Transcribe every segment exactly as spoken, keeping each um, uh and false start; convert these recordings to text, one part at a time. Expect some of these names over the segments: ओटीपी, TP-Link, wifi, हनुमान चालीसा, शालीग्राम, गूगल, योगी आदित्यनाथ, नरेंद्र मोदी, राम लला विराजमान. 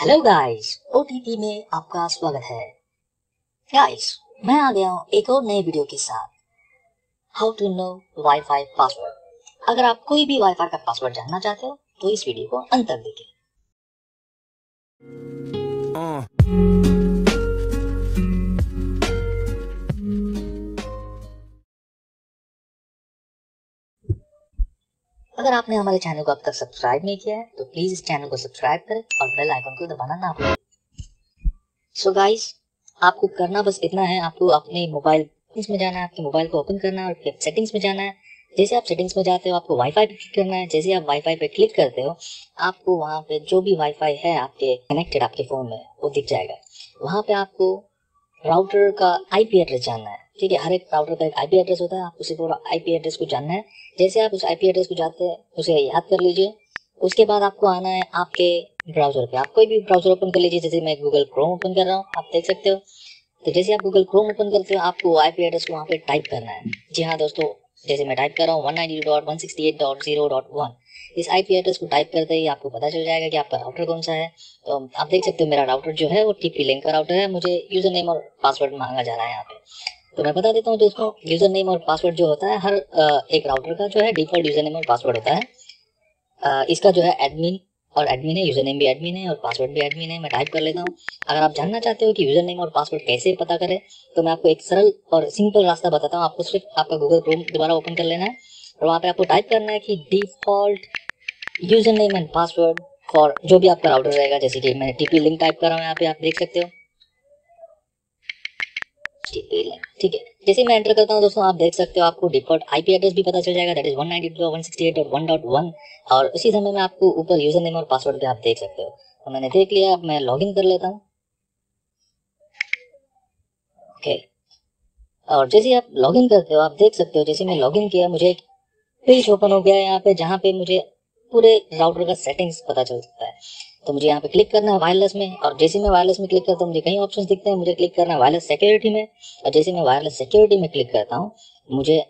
Hello guys, ओटीपी में आपका स्वागत है। गाइस, मैं आ गया हूँ एक और नए वीडियो के साथ, how to know wifi password. अगर आप कोई भी वाईफाई का पासवर्ड जानना चाहते हो तो इस वीडियो को अंत तक देखें। अगर आपने हमारे चैनल को अब तक सब्सक्राइब नहीं किया है तो प्लीज इस चैनल को सब्सक्राइब करें और बेल आइकन को दबाना ना भूलें। सो गाइस, आपको करना बस इतना है, आपको अपने मोबाइल में जाना है, आपके मोबाइल को ओपन करना है और सेटिंग्स में जाना है। जैसे आप सेटिंग्स में जाते हो आपको वाईफाई पे क्लिक करना है। जैसे आप वाईफाई पे क्लिक करते हो आपको वहाँ पे जो भी वाईफाई है आपके कनेक्टेड आपके फोन में वो दिख जाएगा। वहाँ पे आपको राउटर का आईपी एड्रेस जानना है, ठीक है। हर एक राउटर का एक आईपी एड्रेस होता है, आपको सिर्फ आईपी एड्रेस को जानना है। जैसे आप उस आईपी एड्रेस को जाते हैं उसे याद कर लीजिए। उसके बाद आपको आना है आपके ब्राउजर पे। आप कोई भी ब्राउजर ओपन कर लीजिए, जैसे मैं गूगल क्रोम ओपन कर रहा हूँ, आप देख सकते हो। तो जैसे आप गूगल क्रोम ओपन करते हो आपको आईपी एड्रेस को वहाँ पे टाइप करना है। जी हाँ दोस्तों, जैसे मैं टाइप कर रहा हूँ one ninety dot one sixty eight dot zero dot one. इस आईपी एड्रेस को टाइप करते ही आपको पता चल जाएगा कि आपका राउटर कौन सा है। तो आप देख सकते हो मेरा राउटर जो है वो टीपी लिंक का राउटर है। मुझे यूजर नेम और पासवर्ड मांगा जा रहा है यहाँ पे, तो मैं बता देता हूँ दोस्तों। यूजर नेम और पासवर्ड जो होता है हर एक राउटर का जो है डिफॉल्ट यूजर नेम और पासवर्ड होता है। इसका जो है एडमिन और एडमिन है, यूजर नेम भी एडमिन है और पासवर्ड भी एडमिन है। मैं टाइप कर लेता हूँ। अगर आप जानना चाहते हो कि यूजर नेम और पासवर्ड कैसे पता करें तो मैं आपको एक सरल और सिंपल रास्ता बताता हूँ। आपको सिर्फ आपका गूगल क्रोम दोबारा ओपन कर लेना है और वहाँ पे आपको टाइप करना है कि default user name and password for जो भी आपका राउटर रहेगा। जैसे कि मैंने टीपी लिंक टाइप कर रहा हूँ, यहाँ पे आप देख सकते हो टीपी लिंक, ठीक है। जैसे मैं एंटर करता हूँ दोस्तों, आप देख सकते हो आपको डिफॉल्ट आईपी एड्रेस भी पता चल जाएगा, that is one ninety dot one sixty eight dot one dot one. और उसी समय में आपको ऊपर यूजर नेम और पासवर्ड भी आप देख सकते हो। तो मैंने देख लिया, अब मैं लॉगिन कर लेता हूँ, ओके। और जैसे आप लॉगिन करते हो आप देख सकते हो, जैसे मैं लॉगिन किया मुझे एक पेज ओपन हो गया है यहाँ पे, जहाँ पे मुझे पूरे राउटर का सेटिंग्स पता चल सकता है। तो मुझे यहाँ पे क्लिक करना है वायरलेस में, और जैसे मैं वायरलेस में क्लिक करता हूँ मुझे कई ऑप्शंस दिखते हैं। मुझे क्लिक करना है वायरलेस सिक्योरिटी में, और जैसे मैं वायरलेस सिक्योरिटी में क्लिक करता हूँ मुझे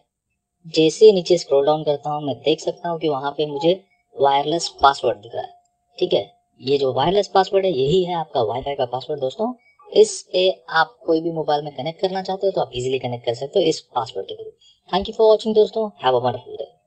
जैसे नीचे स्क्रॉल डाउन करता हूँ मैं देख सकता हूँ कि वहाँ पे मुझे वायरलेस पासवर्ड दिख रहा है, ठीक है। ये जो वायरलेस पासवर्ड है यही है आपका वाईफाई का पासवर्ड दोस्तों। इससे आप कोई भी मोबाइल में कनेक्ट करना चाहते हो तो आप इजीली कनेक्ट कर सकते हो इस पासवर्ड के through. Thank you for watching दोस्तों, हैव अ वंडरफुल डे।